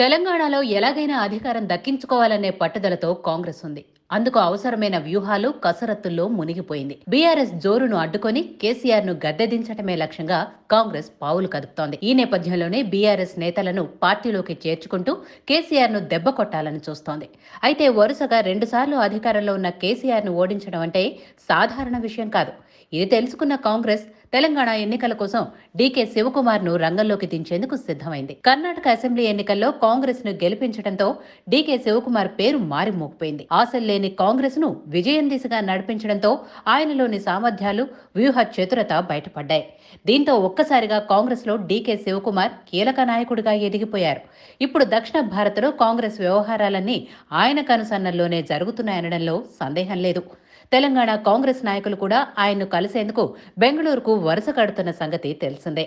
తెలంగాణలో ఎలాగైనా అధికారం దక్కించుకోవాలనే పట్టుదలతో కాంగ్రెస్ ఉంది. అందుకు అవసరమైన వ్యూహాలు కసరత్తుల్లో మునిగిపోయింది. బీఆర్ఎస్ జోరును అడ్డుకొని కేసీఆర్ ను గద్దెదించటమే లక్ష్యంగా కాంగ్రెస్ పావులు కదుపుతోంది. ఈ నేపథ్యంలోనే బీఆర్ఎస్ నేతలను పార్టీలోకి చేర్చుకుంటూ కేసీఆర్ ను దెబ్బ కొట్టాలని చూస్తోంది. అయితే వరుసగా 2 సార్లు అధికారంలో ఉన్న కేసీఆర్ ను ఓడించడం అంటే సాధారణ విషయం కాదు. ఇది తెలుసుకున్న కాంగ్రెస్ తెలంగాణ ఎన్నికల కోసం డీకే శివకుమార్ ను రంగంలోకి దించేందుకు సిద్ధమైంది. కర్ణాటక అసెంబ్లీ ఎన్నికల్లో కాంగ్రెస్ ను గెలిపించడంతో డీకే శివకుమార్ పేరు మారి మోగిపోయింది. ఆశలు లేని కాంగ్రెస్ ను విజయం దిశగా నడిపించడంతో ఆయనలోని సామర్థ్యాలు, వ్యూహ చతురత బయటపడ్డాయి. దీంతో ఒక్కసారిగా కాంగ్రెస్ లో డీకే శివకుమార్ కీలక నాయకుడిగా ఎదిగిపోయారు. ఇప్పుడు దక్షిణ భారత్ లో కాంగ్రెస్ వ్యవహారాలన్నీ ఆయన కనుసన్నల్లోనే జరుగుతున్నాయనడంలో సందేహం లేదు. తెలంగాణ కాంగ్రెస్ నాయకులు కూడా ఆయన్ను కలిసేందుకు బెంగళూరుకు వరుస కడుతున్న సంగతి తెలిసిందే.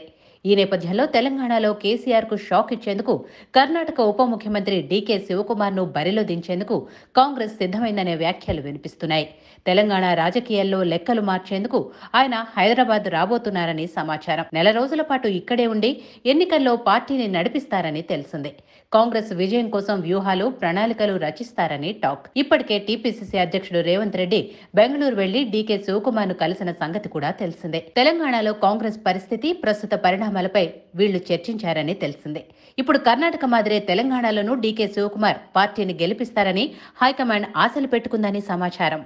ఈ నేపథ్యంలో తెలంగాణలో కేసీఆర్ కు షాక్ ఇచ్చేందుకు కర్ణాటక ఉప ముఖ్యమంత్రి డీకే శివకుమార్ ను బరిలో దించేందుకు కాంగ్రెస్ సిద్ధమైందనే వ్యాఖ్యలు వినిపిస్తున్నాయి. తెలంగాణ రాజకీయాల్లో లెక్కలు మార్చేందుకు ఆయన హైదరాబాద్ రాబోతున్నారని సమాచారం. 4 రోజుల పాటు ఇక్కడే ఉండి ఎన్నికల్లో పార్టీని నడిపిస్తారని తెలిసిందే. కాంగ్రెస్ విజయం కోసం వ్యూహాలు, ప్రణాళికలు రచిస్తారని టాక్. ఇప్పటికే టీపీసీసీ అధ్యక్షుడు రేవంత్ రెడ్డి బెంగళూరు వెళ్లి డీకే శివకుమార్ ను కలిసిన సంగతి కూడా తెలిసిందే. తెలంగాణలో కాంగ్రెస్ పరిస్థితి, ప్రస్తుత పరిణామాలపై వీళ్లు చర్చించారని తెలిసిందే. ఇప్పుడు కర్ణాటక మాదిరే తెలంగాణలోనూ డీకే శివకుమార్ పార్టీని గెలిపిస్తారని హైకమాండ్ ఆశలు పెట్టుకుందని సమాచారం.